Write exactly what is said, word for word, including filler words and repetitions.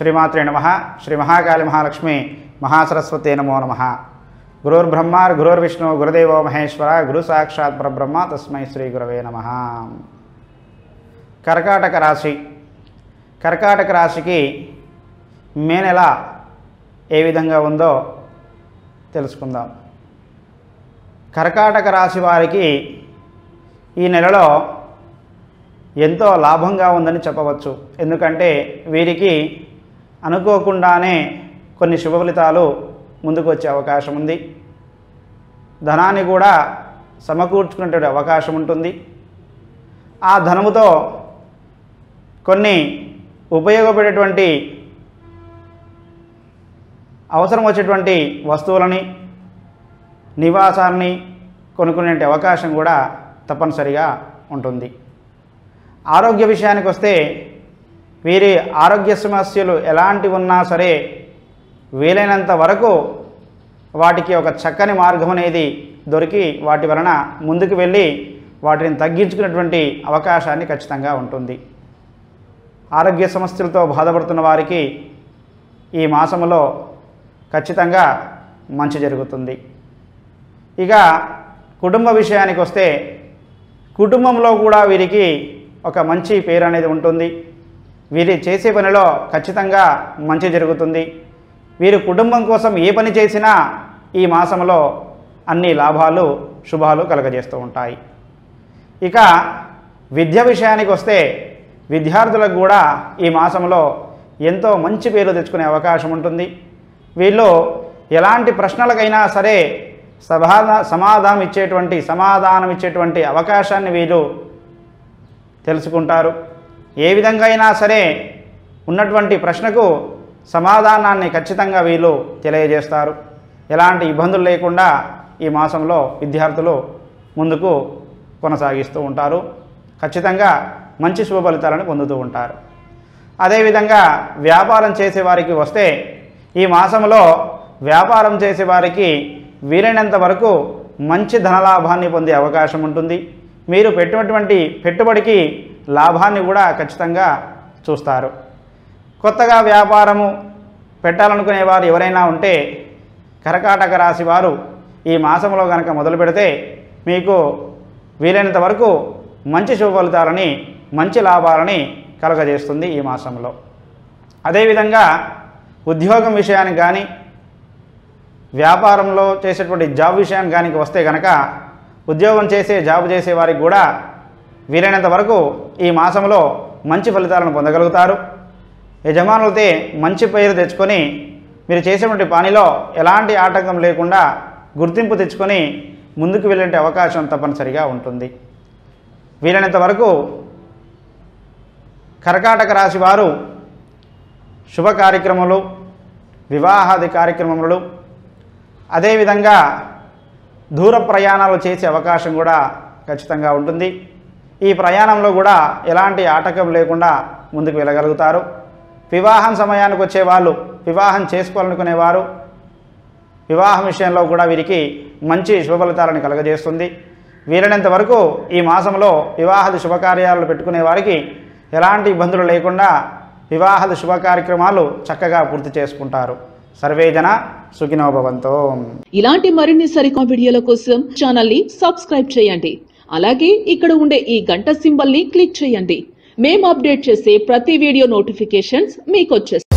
ಶ್ರೀಮಾತ್ರೇ ನಮಃ ಶ್ರೀ ಮಹಾಕಾಳಿ ಮಹಾಲಕ್ಷ್ಮಿ ಮಹಾಸರಸ್ವತೇ ನಮೋ ನಮಃ ಗುರುರ್ ಬ್ರಹ್ಮ ಗುರುರ್ ವಿಷ್ಣು ಗುರುದೇವೋ ಮಹೇಶ್ವರ ಗುರು ಸಾಕ್ಷಾತ್ ಪರಬ್ರಹ್ಮ ತಸ್ಮೈ ಶ್ರೀ ಗುರವೇ ನಮಃ. కర్కాటక రాశి. కర్కాటక రాశికి మే నెల ఏ విధంగా ఉందో తెలుసుకుందాం. కర్కాటక రాశి వారికి ఈ నెలలో ఎంతో లాభంగా ఉందని చెప్పవచ్చు. ఎందుకంటే వీరికి అనుకోకుండానే కొన్ని శుభ ఫలితాలు ముందుకు వచ్చే అవకాశం ఉంది. ధనాన్ని కూడా సమకూర్చుకునే అవకాశం ఉంటుంది. ఆ ధనముతో కొన్ని ఉపయోగపడేటువంటి అవసరం వచ్చేటువంటి వస్తువులని నివాసాన్ని కొనుక్కునే అవకాశం కూడా తప్పనిసరిగా ఉంటుంది. ఆరోగ్య విషయానికి వస్తే వీరి ఆరోగ్య సమస్యలు ఎలాంటి ఉన్నా సరే వీలైనంత వరకు వాటికి ఒక చక్కని మార్గం అనేది దొరికి వాటి వలన ముందుకు వెళ్ళి వాటిని తగ్గించుకునేటువంటి అవకాశాన్ని ఖచ్చితంగా ఉంటుంది. ఆరోగ్య సమస్యలతో బాధపడుతున్న వారికి ఈ మాసంలో ఖచ్చితంగా మంచి జరుగుతుంది. ఇక కుటుంబ విషయానికి వస్తే కుటుంబంలో కూడా వీరికి ఒక మంచి పేరు అనేది ఉంటుంది. వీరు చేసే పనిలో ఖచ్చితంగా మంచి జరుగుతుంది. వీరు కుటుంబం కోసం ఏ పని చేసినా ఈ మాసంలో అన్ని లాభాలు శుభాలు కలగజేస్తూ ఉంటాయి. ఇక విద్య విషయానికి వస్తే విద్యార్థులకు కూడా ఈ మాసంలో ఎంతో మంచి పేరు తెచ్చుకునే అవకాశం ఉంటుంది. వీళ్ళు ఎలాంటి ప్రశ్నలకైనా సరే సమాధా సమాధానం ఇచ్చేటువంటి సమాధానం ఇచ్చేటువంటి అవకాశాన్ని వీళ్ళు తెలుసుకుంటారు. ఏ విధంగా అయినా సరే ఉన్నటువంటి ప్రశ్నకు సమాధానాన్ని ఖచ్చితంగా వీళ్ళు తెలియజేస్తారు. ఎలాంటి ఇబ్బందులు లేకుండా ఈ మాసంలో విద్యార్థులు ముందుకు కొనసాగిస్తూ ఉంటారు. ఖచ్చితంగా మంచి శుభ ఫలితాలను పొందుతూ ఉంటారు. అదేవిధంగా వ్యాపారం చేసేవారికి వస్తే ఈ మాసంలో వ్యాపారం చేసేవారికి వీలైనంత వరకు మంచి ధనలాభాన్ని పొందే అవకాశం ఉంటుంది. మీరు పెట్టినటువంటి పెట్టుబడికి లాభాన్ని కూడా ఖచ్చితంగా చూస్తారు. కొత్తగా వ్యాపారము పెట్టాలనుకునే వారు ఎవరైనా ఉంటే కర్కాటక రాశి వారు ఈ మాసంలో కనుక మొదలు పెడితే మీకు వీలైనంత వరకు మంచి శుభ ఫలితాలని మంచి లాభాలని కలగజేస్తుంది ఈ మాసంలో. అదేవిధంగా ఉద్యోగం విషయానికి కానీ వ్యాపారంలో చేసేటువంటి జాబ్ విషయానికి కానీ వస్తే కనుక ఉద్యోగం చేసే జాబ్ చేసే వారికి కూడా వీలైనంత వరకు ఈ మాసంలో మంచి ఫలితాలను పొందగలుగుతారు. యజమానులతో మంచి పేరు తెచ్చుకొని మీరు చేసేటువంటి పనిలో ఎలాంటి ఆటంకం లేకుండా గుర్తింపు తెచ్చుకొని ముందుకు వెళ్ళే అవకాశం తప్పనిసరిగా ఉంటుంది. వీలైనంత వరకు కర్కాటక రాశి వారు శుభ కార్యక్రమాలు, వివాహాది కార్యక్రమములు, అదేవిధంగా దూర ప్రయాణాలు చేసే అవకాశం కూడా ఖచ్చితంగా ఉంటుంది. ఈ ప్రయాణంలో కూడా ఎలాంటి ఆటంకం లేకుండా ముందుకు వెళ్ళగలుగుతారు. వివాహం సమయానికి వచ్చేవాళ్ళు, వివాహం చేసుకోవాలనుకునేవారు వివాహం విషయంలో కూడా వీరికి మంచి శుభ ఫలితాలను కలగజేస్తుంది. వీలైనంత వరకు ఈ మాసంలో వివాహాది శుభకార్యాలు పెట్టుకునే వారికి ఎలాంటి ఇబ్బందులు లేకుండా వివాహాది శుభ కార్యక్రమాలు చక్కగా పూర్తి చేసుకుంటారు. సర్వే జన సుఖినో భవంతో. ఇలాంటి మరిన్ని సరికొత్త వీడియోల కోసం ఛానల్ ని సబ్స్క్రైబ్ చేయండి. అలాగే ఇక్కడ ఉండే ఈ గంట సింబల్ ని క్లిక్ చేయండి. మేము అప్డేట్ చేసే ప్రతి వీడియో నోటిఫికేషన్స్ మీకు వచ్చేస్తాయి.